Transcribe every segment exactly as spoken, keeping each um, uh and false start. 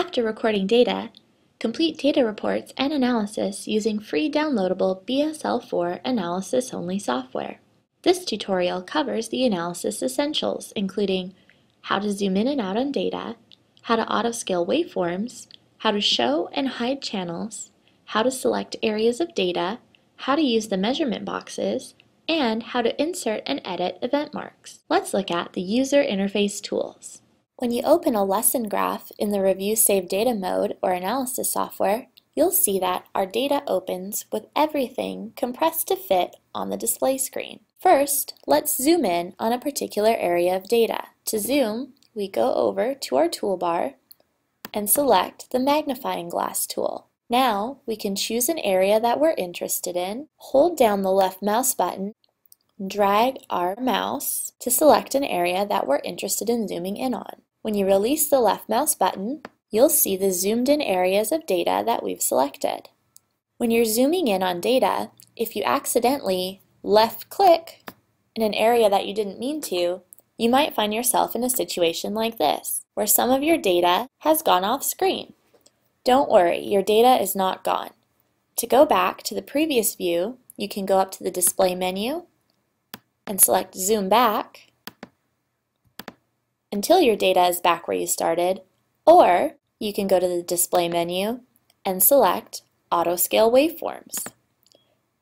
after recording data, complete data reports and analysis using free downloadable B S L four analysis-only software. This tutorial covers the analysis essentials, including how to zoom in and out on data, how to auto-scale waveforms, how to show and hide channels, how to select areas of data, how to use the measurement boxes, and how to insert and edit event marks. Let's look at the user interface tools. When you open a lesson graph in the Review Save Data mode or analysis software, you'll see that our data opens with everything compressed to fit on the display screen. First, let's zoom in on a particular area of data. To zoom, we go over to our toolbar and select the magnifying glass tool. Now, we can choose an area that we're interested in, hold down the left mouse button, and drag our mouse to select an area that we're interested in zooming in on. When you release the left mouse button, you'll see the zoomed-in areas of data that we've selected. When you're zooming in on data, if you accidentally left-click in an area that you didn't mean to, you might find yourself in a situation like this, where some of your data has gone off screen. Don't worry, your data is not gone. To go back to the previous view, you can go up to the display menu and select Zoom Back until your data is back where you started, or you can go to the display menu and select Auto Scale Waveforms.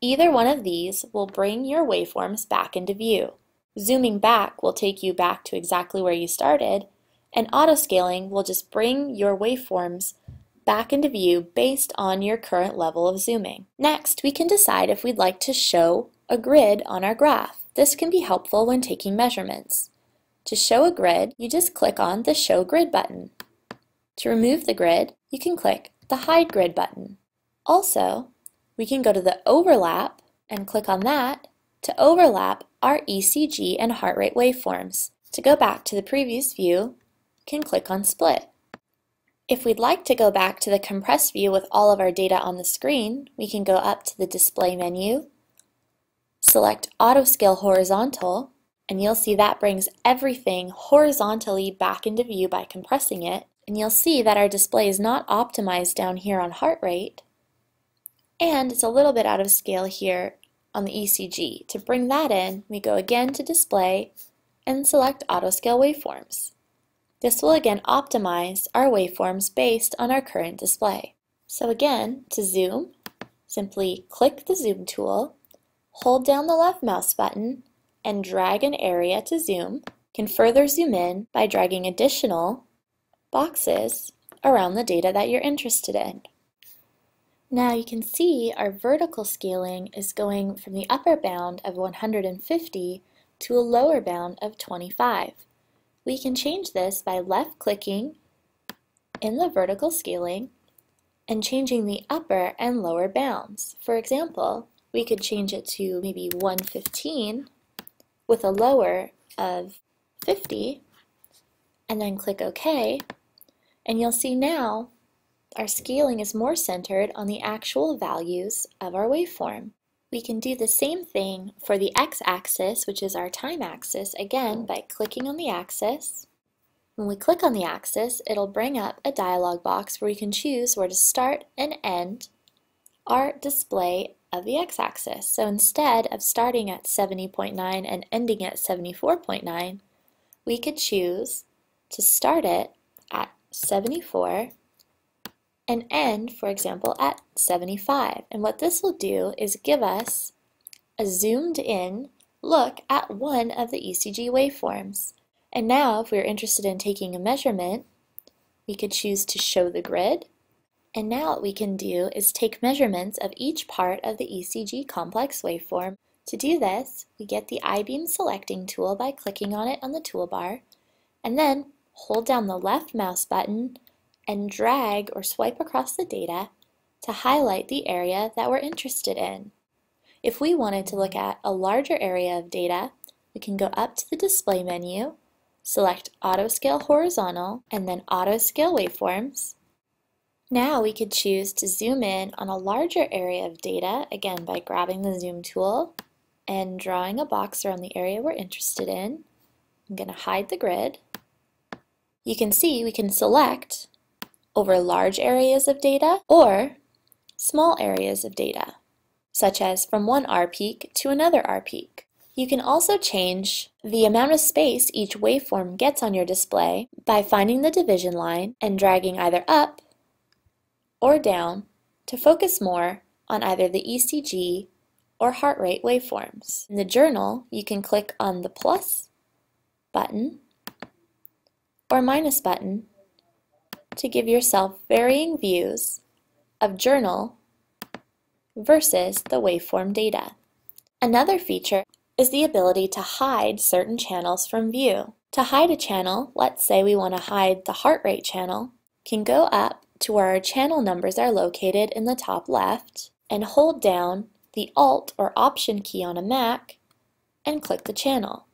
Either one of these will bring your waveforms back into view. Zooming back will take you back to exactly where you started, and autoscaling will just bring your waveforms back into view based on your current level of zooming. Next, we can decide if we'd like to show a grid on our graph. This can be helpful when taking measurements. To show a grid, you just click on the Show Grid button. To remove the grid, you can click the Hide Grid button. Also, we can go to the Overlap and click on that to overlap our E C G and heart rate waveforms. To go back to the previous view, you can click on Split. If we'd like to go back to the compressed view with all of our data on the screen, we can go up to the display menu, select Auto Scale Horizontal, and you'll see that brings everything horizontally back into view by compressing it. And you'll see that our display is not optimized down here on heart rate, and it's a little bit out of scale here on the E C G. To bring that in, we go again to Display and select Auto Scale Waveforms. This will again optimize our waveforms based on our current display. So again, to zoom, simply click the Zoom tool, hold down the left mouse button, and drag an area to zoom. You can further zoom in by dragging additional boxes around the data that you're interested in. Now you can see our vertical scaling is going from the upper bound of one hundred fifty to a lower bound of twenty-five. We can change this by left-clicking in the vertical scaling and changing the upper and lower bounds. For example, we could change it to maybe one fifteen with a lower of fifty, and then click OK, and you'll see now our scaling is more centered on the actual values of our waveform. We can do the same thing for the x-axis, which is our time axis, again by clicking on the axis. When we click on the axis, it'll bring up a dialog box where we can choose where to start and end our display of the x-axis. So instead of starting at seventy point nine and ending at seventy-four point nine, we could choose to start it at seventy-four and end, for example, at seventy-five. And what this will do is give us a zoomed in look at one of the E C G waveforms. And now, if we're interested in taking a measurement, we could choose to show the grid. And now what we can do is take measurements of each part of the E C G complex waveform. To do this, we get the I-beam selecting tool by clicking on it on the toolbar, and then hold down the left mouse button and drag or swipe across the data to highlight the area that we're interested in. If we wanted to look at a larger area of data, we can go up to the display menu, select Auto Scale Horizontal, and then Auto Scale Waveforms. Now we could choose to zoom in on a larger area of data, again by grabbing the Zoom tool and drawing a box around the area we're interested in. I'm going to hide the grid. You can see we can select over large areas of data or small areas of data, such as from one R-peak to another R-peak. You can also change the amount of space each waveform gets on your display by finding the division line and dragging either up or down to focus more on either the E C G or heart rate waveforms. In the journal, you can click on the plus button or minus button to give yourself varying views of journal versus the waveform data. Another feature is the ability to hide certain channels from view. To hide a channel, let's say we want to hide the heart rate channel, can go up to where our channel numbers are located in the top left and hold down the Alt or Option key on a Mac and click the channel.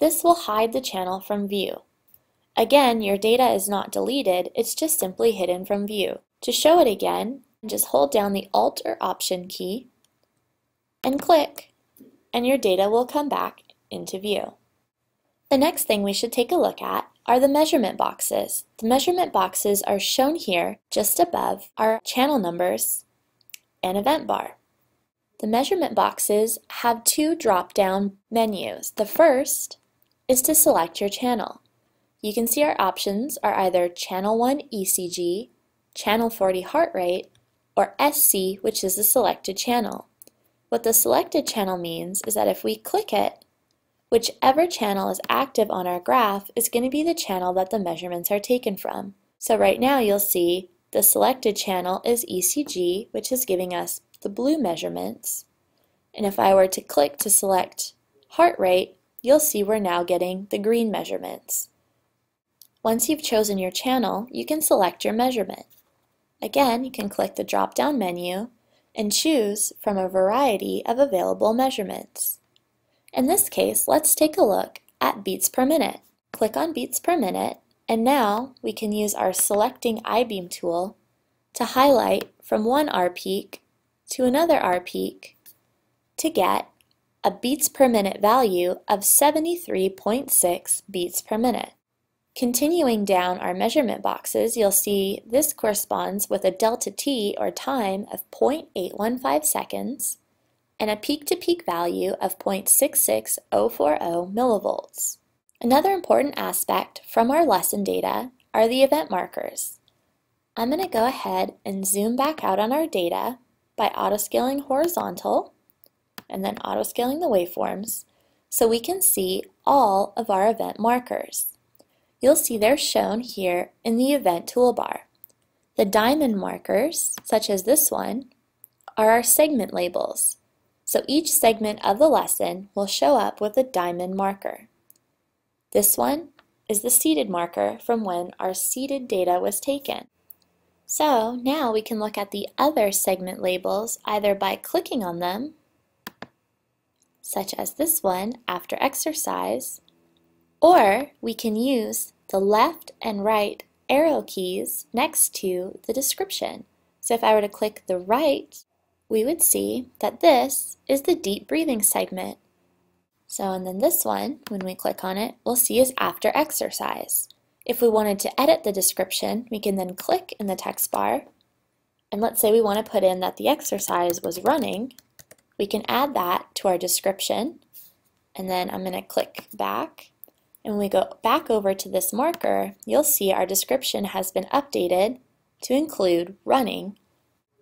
This will hide the channel from view. Again, your data is not deleted, it's just simply hidden from view. To show it again, just hold down the Alt or Option key and click, and your data will come back into view. The next thing we should take a look at are the measurement boxes. The measurement boxes are shown here just above our channel numbers and event bar. The measurement boxes have two drop-down menus. The first is to select your channel. You can see our options are either Channel one E C G, Channel forty heart rate, or S C, which is the selected channel. What the selected channel means is that if we click it, whichever channel is active on our graph is going to be the channel that the measurements are taken from. So right now you'll see the selected channel is E C G, which is giving us the blue measurements. And if I were to click to select heart rate, you'll see we're now getting the green measurements. Once you've chosen your channel, you can select your measurement. Again, you can click the drop-down menu and choose from a variety of available measurements. In this case, let's take a look at beats per minute. Click on beats per minute, and now we can use our selecting I-beam tool to highlight from one R-peak to another R-peak to get a beats per minute value of seventy-three point six beats per minute. Continuing down our measurement boxes, you'll see this corresponds with a delta T, or time, of zero point eight one five seconds and a peak-to-peak value of zero point six six zero four zero millivolts. Another important aspect from our lesson data are the event markers. I'm going to go ahead and zoom back out on our data by autoscaling horizontal and then autoscaling the waveforms so we can see all of our event markers. You'll see they're shown here in the event toolbar. The diamond markers, such as this one, are our segment labels. So each segment of the lesson will show up with a diamond marker. This one is the seeded marker from when our seeded data was taken. So now we can look at the other segment labels either by clicking on them, such as this one after exercise, or we can use the left and right arrow keys next to the description. So if I were to click the right, we would see that this is the deep breathing segment. So, and then this one, when we click on it, we'll see is after exercise. If we wanted to edit the description, we can then click in the text bar, and let's say we want to put in that the exercise was running, we can add that to our description, and then I'm going to click back. And when we go back over to this marker, you'll see our description has been updated to include running.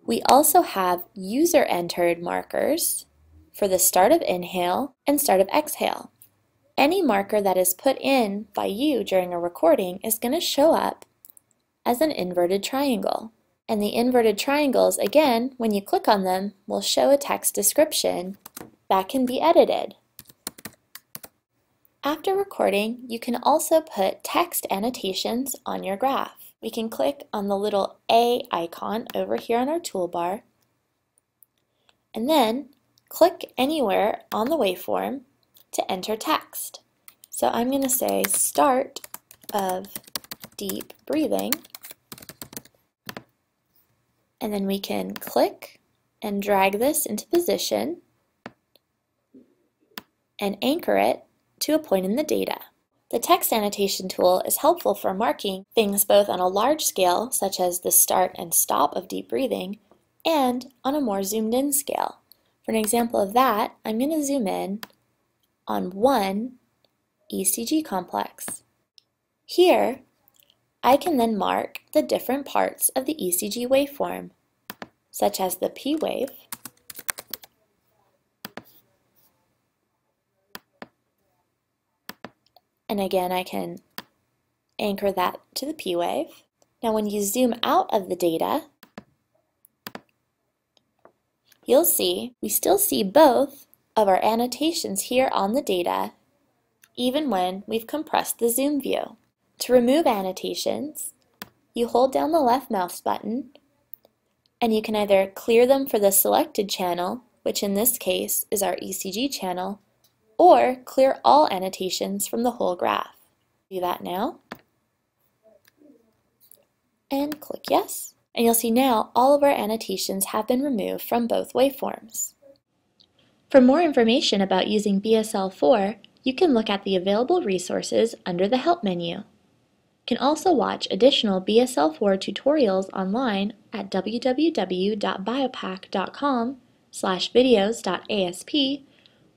We also have user-entered markers for the start of inhale and start of exhale. Any marker that is put in by you during a recording is going to show up as an inverted triangle. And the inverted triangles, again, when you click on them, will show a text description that can be edited. After recording, you can also put text annotations on your graph. We can click on the little A icon over here on our toolbar, and then click anywhere on the waveform to enter text. So I'm going to say start of deep breathing, and then we can click and drag this into position and anchor it to a point in the data. The text annotation tool is helpful for marking things both on a large scale, such as the start and stop of deep breathing, and on a more zoomed-in scale. For an example of that, I'm going to zoom in on one E C G complex. Here, I can then mark the different parts of the E C G waveform, such as the P wave, and again I can anchor that to the P wave. Now when you zoom out of the data, you'll see we still see both of our annotations here on the data, even when we've compressed the zoom view. To remove annotations, you hold down the left mouse button, and you can either clear them for the selected channel, which in this case is our E C G channel, or clear all annotations from the whole graph. Do that now, and click yes. And you'll see now all of our annotations have been removed from both waveforms. For more information about using B S L four, you can look at the available resources under the Help menu. You can also watch additional B S L four tutorials online at w w w dot biopac dot com slash videos dot a s p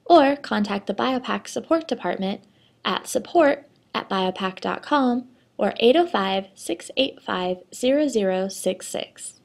or contact the Biopac Support Department at support at biopac dot com or eight oh five, six eight five, zero zero six six.